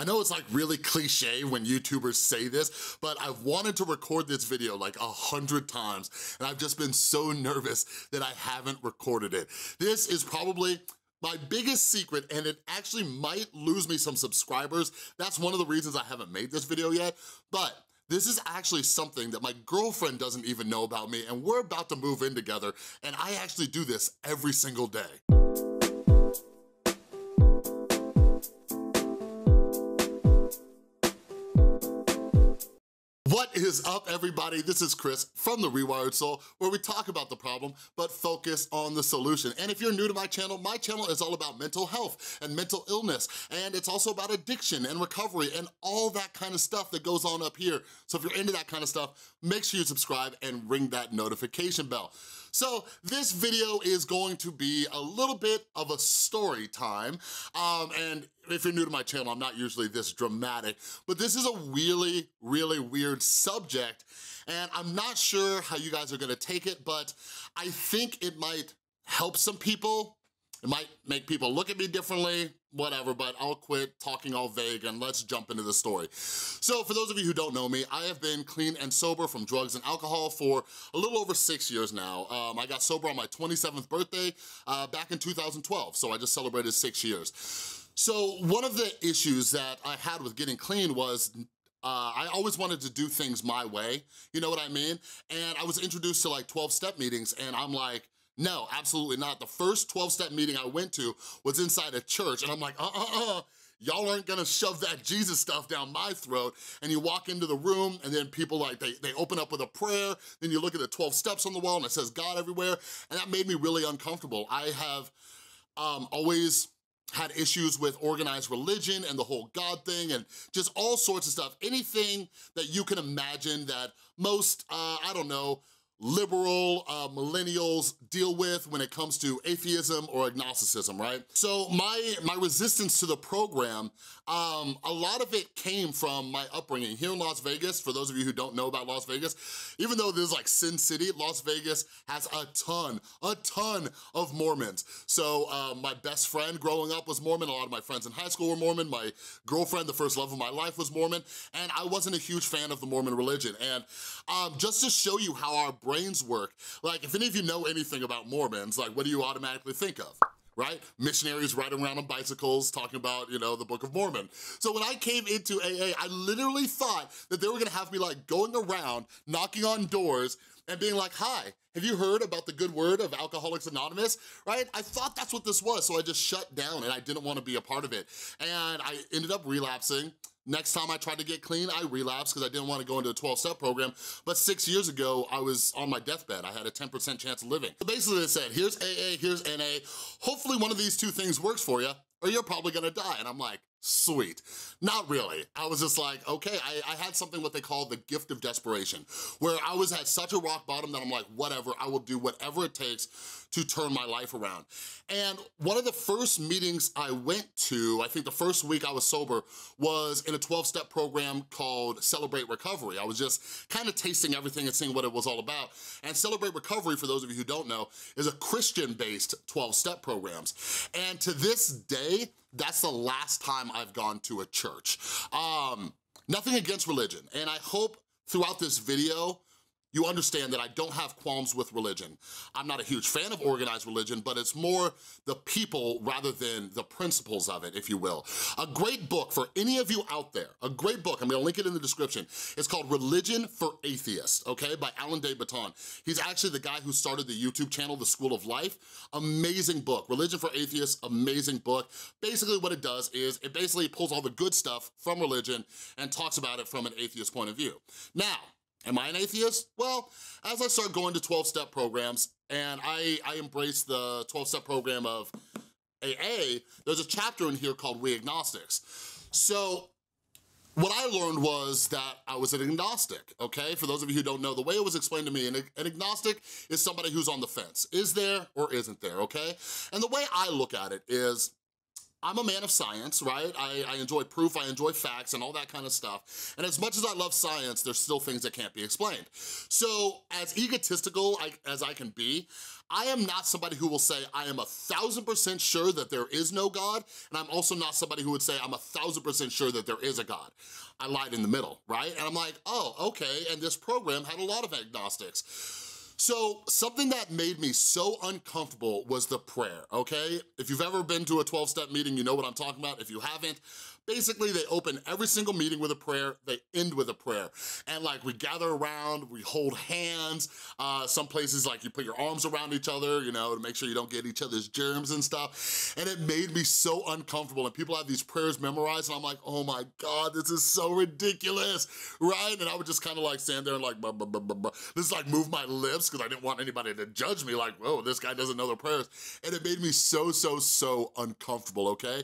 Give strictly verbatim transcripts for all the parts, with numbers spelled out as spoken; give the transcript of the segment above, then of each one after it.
I know it's like really cliche when YouTubers say this, but I've wanted to record this video like a hundred times, and I've just been so nervous that I haven't recorded it. This is probably my biggest secret, and it actually might lose me some subscribers. That's one of the reasons I haven't made this video yet, but this is actually something that my girlfriend doesn't even know about me, and we're about to move in together, and I actually do this every single day. What is up, everybody? This is Chris from The Rewired Soul, where we talk about the problem, but focus on the solution. And if you're new to my channel, my channel is all about mental health and mental illness, and it's also about addiction and recovery and all that kind of stuff that goes on up here. So if you're into that kind of stuff, make sure you subscribe and ring that notification bell. So this video is going to be a little bit of a story time, um, and if you're new to my channel, I'm not usually this dramatic, but this is a really, really weird subject, and I'm not sure how you guys are gonna take it, but I think it might help some people. It might make people look at me differently, whatever, but I'll quit talking all vague and let's jump into the story. So for those of you who don't know me, I have been clean and sober from drugs and alcohol for a little over six years now. Um, I got sober on my twenty-seventh birthday uh, back in two thousand twelve, so I just celebrated six years. So one of the issues that I had with getting clean was Uh, I always wanted to do things my way, you know what I mean? And I was introduced to like twelve-step meetings, and I'm like, no, absolutely not. The first twelve-step meeting I went to was inside a church, and I'm like, uh-uh-uh, y'all aren't gonna shove that Jesus stuff down my throat. And you walk into the room, and then people like, they, they open up with a prayer, then you look at the twelve steps on the wall, and it says God everywhere, and that made me really uncomfortable. I have um, always had issues with organized religion and the whole God thing and just all sorts of stuff. Anything that you can imagine that most, uh, I don't know, liberal uh, millennials deal with when it comes to atheism or agnosticism, right? So my, my resistance to the program, um, a lot of it came from my upbringing here in Las Vegas. For those of you who don't know about Las Vegas, even though this is like Sin City, Las Vegas has a ton, a ton of Mormons. So uh, my best friend growing up was Mormon, a lot of my friends in high school were Mormon, my girlfriend, the first love of my life, was Mormon, and I wasn't a huge fan of the Mormon religion. And um, just to show you how our brains work. Like, if any of you know anything about Mormons, like, what do you automatically think of, right? Missionaries riding around on bicycles talking about, you know, the Book of Mormon. So when I came into A A, I literally thought that they were gonna have me, like, going around, knocking on doors, and being like, hi, have you heard about the good word of Alcoholics Anonymous, right? I thought that's what this was, so I just shut down, and I didn't wanna be a part of it. And I ended up relapsing. Next time I tried to get clean, I relapsed because I didn't want to go into a twelve-step program, but six years ago, I was on my deathbed. I had a ten percent chance of living. So basically, they said, here's A A, here's N A. Hopefully, one of these two things works for you, or you're probably gonna die. And I'm like, sweet. Not really. I was just like, okay, I, I had something what they call the gift of desperation, where I was at such a rock bottom that I'm like, whatever, I will do whatever it takes to turn my life around. And one of the first meetings I went to, I think the first week I was sober, was in a twelve-step program called Celebrate Recovery. I was just kind of tasting everything and seeing what it was all about. And Celebrate Recovery, for those of you who don't know, is a Christian-based twelve-step programs. And to this day, that's the last time I've gone to a church. Um, nothing against religion, and I hope throughout this video you understand that I don't have qualms with religion. I'm not a huge fan of organized religion, but it's more the people rather than the principles of it, if you will. A great book for any of you out there, a great book, I'm gonna link it in the description. It's called Religion for Atheists, okay, by Alain De Botton. He's actually the guy who started the YouTube channel, The School of Life. Amazing book, Religion for Atheists, amazing book. Basically what it does is it basically pulls all the good stuff from religion and talks about it from an atheist point of view. Now, am I an atheist? Well, as I start going to twelve-step programs, and I, I embrace the twelve-step program of A A, there's a chapter in here called We Agnostics. So what I learned was that I was an agnostic, okay? For those of you who don't know, the way it was explained to me, an, an agnostic is somebody who's on the fence. Is there or isn't there, okay? And the way I look at it is, I'm a man of science, right? I, I enjoy proof, I enjoy facts, and all that kind of stuff. And as much as I love science, there's still things that can't be explained. So as egotistical I, as I can be, I am not somebody who will say, I am a thousand percent sure that there is no God, and I'm also not somebody who would say, I'm a thousand percent sure that there is a God. I lied in the middle, right? And I'm like, oh, okay, and this program had a lot of agnostics. So something that made me so uncomfortable was the prayer, okay? If you've ever been to a twelve-step meeting, you know what I'm talking about. If you haven't, basically they open every single meeting with a prayer, they end with a prayer. And like we gather around, we hold hands. Uh, some places like you put your arms around each other, you know, to make sure you don't get each other's germs and stuff. And it made me so uncomfortable. And people have these prayers memorized and I'm like, oh my God, this is so ridiculous, right? And I would just kind of like stand there and like, buh, buh, buh, buh, buh. Just like move my lips, because I didn't want anybody to judge me like, whoa, this guy doesn't know the prayers. And it made me so, so, so uncomfortable, okay?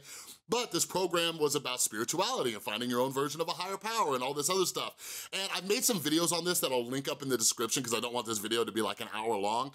But this program was about spirituality and finding your own version of a higher power and all this other stuff. And I've made some videos on this that I'll link up in the description because I don't want this video to be like an hour long.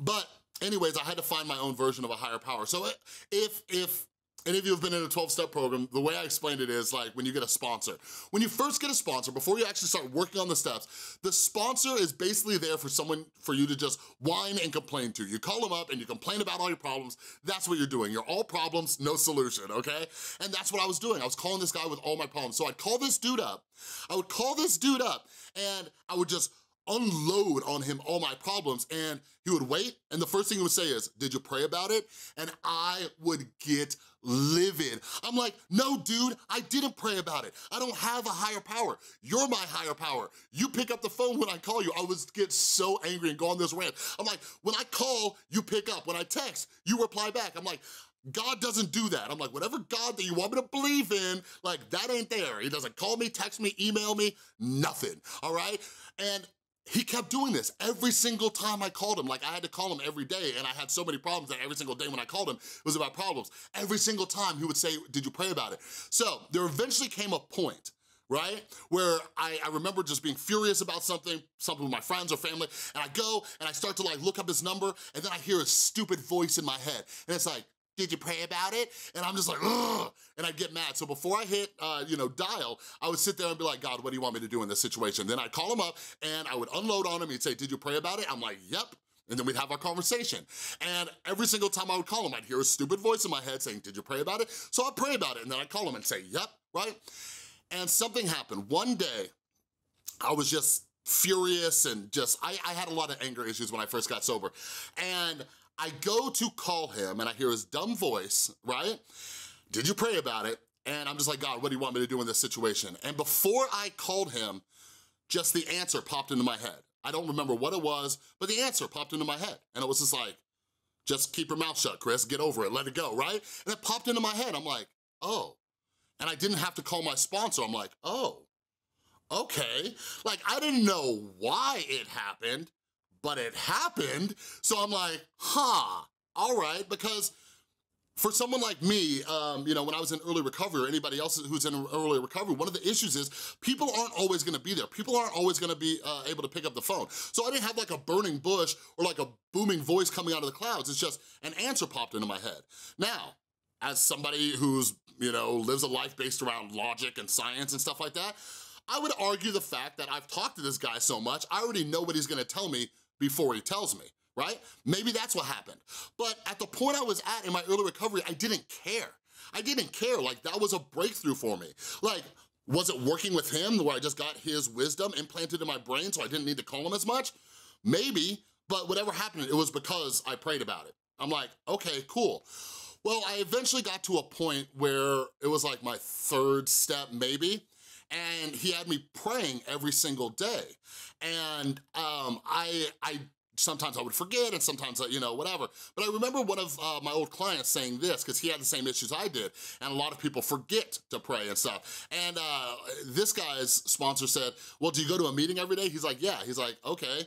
But anyways, I had to find my own version of a higher power. So if, if, any of you have been in a twelve-step program, the way I explained it is like when you get a sponsor. When you first get a sponsor, before you actually start working on the steps, the sponsor is basically there for someone, for you to just whine and complain to. You call them up and you complain about all your problems. That's what you're doing. You're all problems, no solution, okay? And that's what I was doing. I was calling this guy with all my problems. So I'd call this dude up. I would call this dude up and I would just unload on him all my problems, and he would wait, and the first thing he would say is, did you pray about it? And I would get livid. I'm like, no dude, I didn't pray about it. I don't have a higher power. You're my higher power. You pick up the phone when I call you. I would get so angry and go on this rant. I'm like, when I call, you pick up. When I text, you reply back. I'm like, God doesn't do that. I'm like, whatever God that you want me to believe in, like that ain't there. He doesn't call me, text me, email me, nothing, all right? And he kept doing this every single time I called him. Like I had to call him every day, and I had so many problems that every single day when I called him, it was about problems. Every single time he would say, did you pray about it? So there eventually came a point, right? Where I, I remember just being furious about something, something with my friends or family, and I go and I start to like look up his number, and then I hear a stupid voice in my head. And it's like, did you pray about it? And I'm just like, ugh, and I get mad. So before I hit, uh, you know, dial, I would sit there and be like, God, what do you want me to do in this situation? Then I'd call him up and I would unload on him. He'd say, did you pray about it? I'm like, yep. And then we'd have our conversation. And every single time I would call him, I'd hear a stupid voice in my head saying, did you pray about it? So I'd pray about it. And then I'd call him and say, yep, right? And something happened. One day, I was just furious and just, I, I had a lot of anger issues when I first got sober. And I go to call him and I hear his dumb voice, right? Did you pray about it? And I'm just like, God, what do you want me to do in this situation? And before I called him, just the answer popped into my head. I don't remember what it was, but the answer popped into my head. And it was just like, just keep your mouth shut, Chris, get over it, let it go, right? And it popped into my head, I'm like, oh. And I didn't have to call my sponsor, I'm like, oh, okay. Like, I didn't know why it happened, but it happened, so I'm like, huh, all right, because for someone like me, um, you know, when I was in early recovery or anybody else who's in early recovery, one of the issues is people aren't always gonna be there. People aren't always gonna be uh, able to pick up the phone. So I didn't have like a burning bush or like a booming voice coming out of the clouds. It's just an answer popped into my head. Now, as somebody who's, you know, lives a life based around logic and science and stuff like that, I would argue the fact that I've talked to this guy so much, I already know what he's gonna tell me before he tells me, right? Maybe that's what happened. But at the point I was at in my early recovery, I didn't care. I didn't care, like that was a breakthrough for me. Like, was it working with him where I just got his wisdom implanted in my brain so I didn't need to call him as much? Maybe, but whatever happened, it was because I prayed about it. I'm like, okay, cool. Well, I eventually got to a point where it was like my third step maybe, and he had me praying every single day. And um, I, I sometimes I would forget, and sometimes, I, you know, whatever. But I remember one of uh, my old clients saying this, because he had the same issues I did, and a lot of people forget to pray and stuff. And uh, this guy's sponsor said, well, do you go to a meeting every day? He's like, yeah. He's like, okay,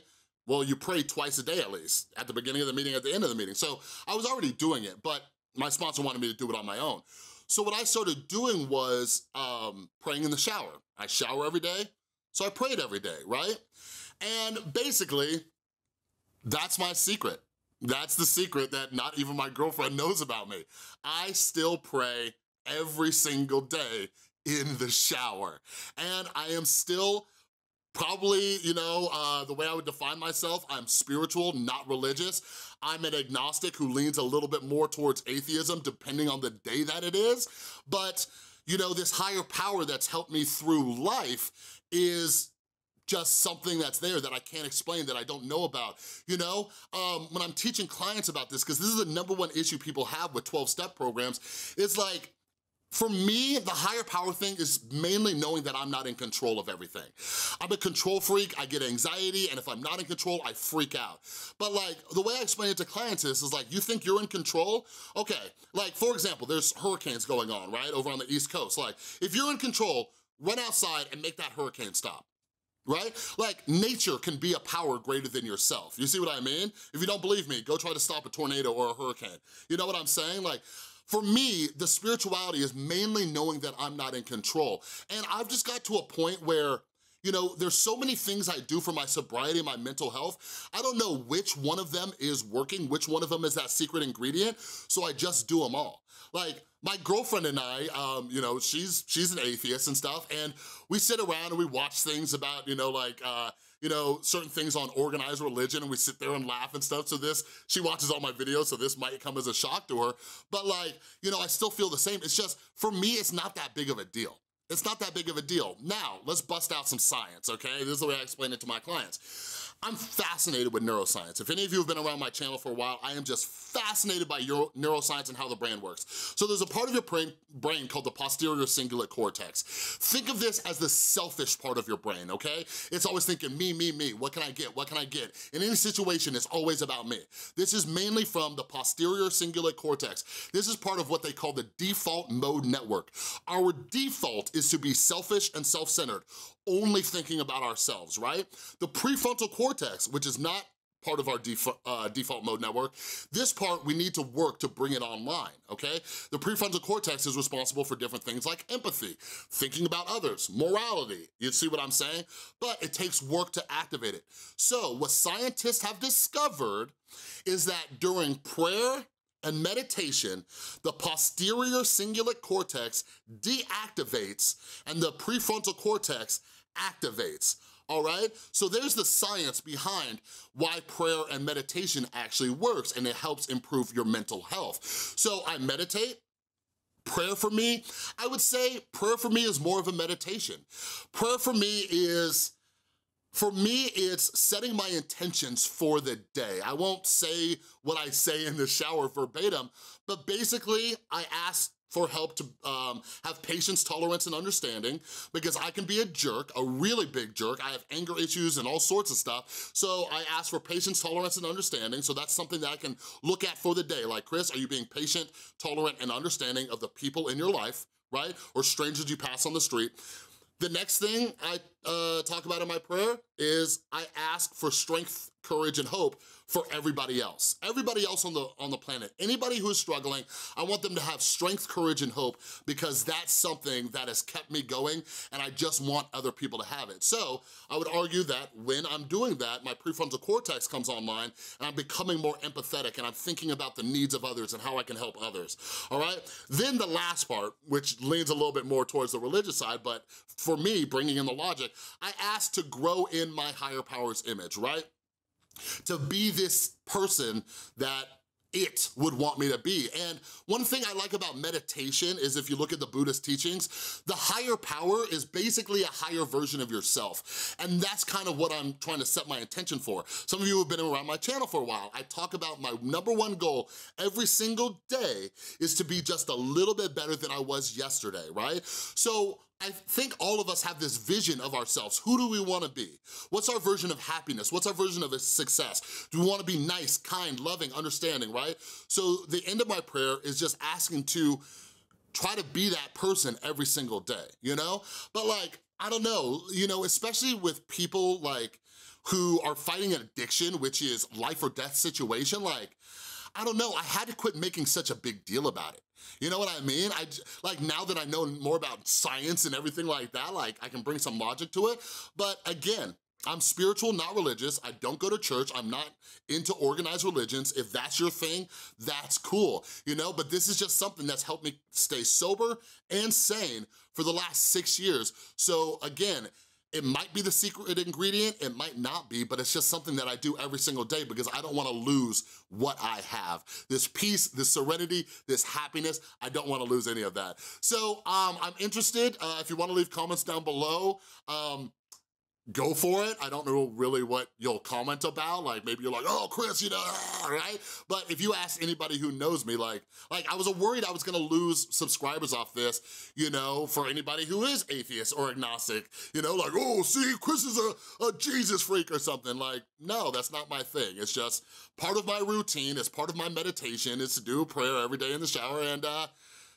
well, you pray twice a day at least, at the beginning of the meeting, at the end of the meeting. So I was already doing it, but my sponsor wanted me to do it on my own. So what I started doing was um, praying in the shower. I shower every day, so I prayed every day, right? And basically, that's my secret. That's the secret that not even my girlfriend knows about me. I still pray every single day in the shower. And I am still probably, you know, uh, the way I would define myself, I'm spiritual, not religious. I'm an agnostic who leans a little bit more towards atheism, depending on the day that it is. But, you know, this higher power that's helped me through life is just something that's there that I can't explain, that I don't know about, you know? Um, when I'm teaching clients about this, because this is the number one issue people have with twelve-step programs, it's like, for me, the higher power thing is mainly knowing that I'm not in control of everything. I'm a control freak, I get anxiety, and if I'm not in control, I freak out. But like, the way I explain it to clients is, is like, you think you're in control? Okay, like for example, there's hurricanes going on, right, over on the East Coast. Like, if you're in control, run outside and make that hurricane stop. Right? Like, nature can be a power greater than yourself. You see what I mean? If you don't believe me, go try to stop a tornado or a hurricane. You know what I'm saying? Like, for me, the spirituality is mainly knowing that I'm not in control. And I've just got to a point where, you know, there's so many things I do for my sobriety and my mental health. I don't know which one of them is working, which one of them is that secret ingredient, so I just do them all. Like, my girlfriend and I, um, you know, she's she's an atheist and stuff, and we sit around and we watch things about, you know, like, uh, you know, certain things on organized religion, and we sit there and laugh and stuff. So this, she watches all my videos, so this might come as a shock to her. But like, you know, I still feel the same. It's just, for me, it's not that big of a deal. It's not that big of a deal. Now, let's bust out some science, okay? This is the way I explain it to my clients. I'm fascinated with neuroscience. If any of you have been around my channel for a while, I am just fascinated by neuro neuroscience and how the brain works. So there's a part of your brain, brain called the posterior cingulate cortex. Think of this as the selfish part of your brain, okay? It's always thinking, me, me, me, what can I get, what can I get? In any situation, it's always about me. This is mainly from the posterior cingulate cortex. This is part of what they call the default mode network. Our default is to be selfish and self-centered, only thinking about ourselves, right? The prefrontal cortex, which is not part of our def uh, default mode network, this part we need to work to bring it online, okay? The prefrontal cortex is responsible for different things like empathy, thinking about others, morality, you see what I'm saying? But it takes work to activate it. So what scientists have discovered is that during prayer and meditation, the posterior cingulate cortex deactivates and the prefrontal cortex activates, all right? So there's the science behind why prayer and meditation actually works, and it helps improve your mental health. So I meditate. Prayer for me, I would say prayer for me is more of a meditation. Prayer for me is, for me, it's setting my intentions for the day. I won't say what I say in the shower verbatim, but basically I ask for help to um, have patience, tolerance, and understanding, because I can be a jerk, a really big jerk. I have anger issues and all sorts of stuff, so I ask for patience, tolerance, and understanding, so that's something that I can look at for the day. Like, Chris, are you being patient, tolerant, and understanding of the people in your life, right? Or strangers you pass on the street. The next thing I uh, talk about in my prayer is I ask for strength, courage, and hope for everybody else. Everybody else on the, on the planet, anybody who's struggling, I want them to have strength, courage, and hope, because that's something that has kept me going, and I just want other people to have it. So I would argue that when I'm doing that, my prefrontal cortex comes online, and I'm becoming more empathetic, and I'm thinking about the needs of others and how I can help others, all right? Then the last part, which leans a little bit more towards the religious side, but for me, bringing in the logic, I ask to grow in my higher power's image, right? To be this person that it would want me to be. And one thing I like about meditation is, if you look at the Buddhist teachings, the higher power is basically a higher version of yourself. And that's kind of what I'm trying to set my intention for. Some of you have been around my channel for a while. I talk about my number one goal every single day is to be just a little bit better than I was yesterday, right? So I think all of us have this vision of ourselves. Who do we wanna be? What's our version of happiness? What's our version of success? Do we wanna be nice, kind, loving, understanding, right? So the end of my prayer is just asking to try to be that person every single day, you know? But like, I don't know, you know, especially with people like who are fighting an addiction, which is life or death situation, like, I don't know, I had to quit making such a big deal about it. You know what I mean? I, like, now that I know more about science and everything like that, like, I can bring some logic to it. But again, I'm spiritual, not religious. I don't go to church. I'm not into organized religions. If that's your thing, that's cool, you know? But this is just something that's helped me stay sober and sane for the last six years. So again, it might be the secret ingredient, it might not be, but it's just something that I do every single day because I don't wanna lose what I have. This peace, this serenity, this happiness, I don't wanna lose any of that. So um, I'm interested, uh, if you wanna leave comments down below, um, go for it. I don't know really what you'll comment about. Like maybe you're like, oh, Chris, you know, right? But if you ask anybody who knows me, like, like I was worried I was gonna lose subscribers off this, you know, for anybody who is atheist or agnostic, you know, like, oh, see, Chris is a, a Jesus freak or something. Like, no, that's not my thing. It's just part of my routine. It's part of my meditation. It's to do a prayer every day in the shower. And uh,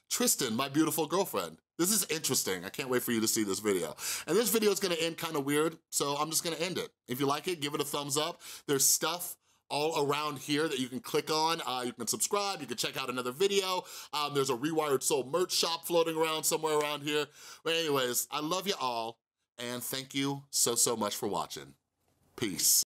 Tristan, my beautiful girlfriend, this is interesting. I can't wait for you to see this video. And this video is gonna end kind of weird, so I'm just gonna end it. If you like it, give it a thumbs up. There's stuff all around here that you can click on. Uh, you can subscribe, you can check out another video. Um, there's a Rewired Soul merch shop floating around somewhere around here. But anyways, I love you all, and thank you so, so much for watching. Peace.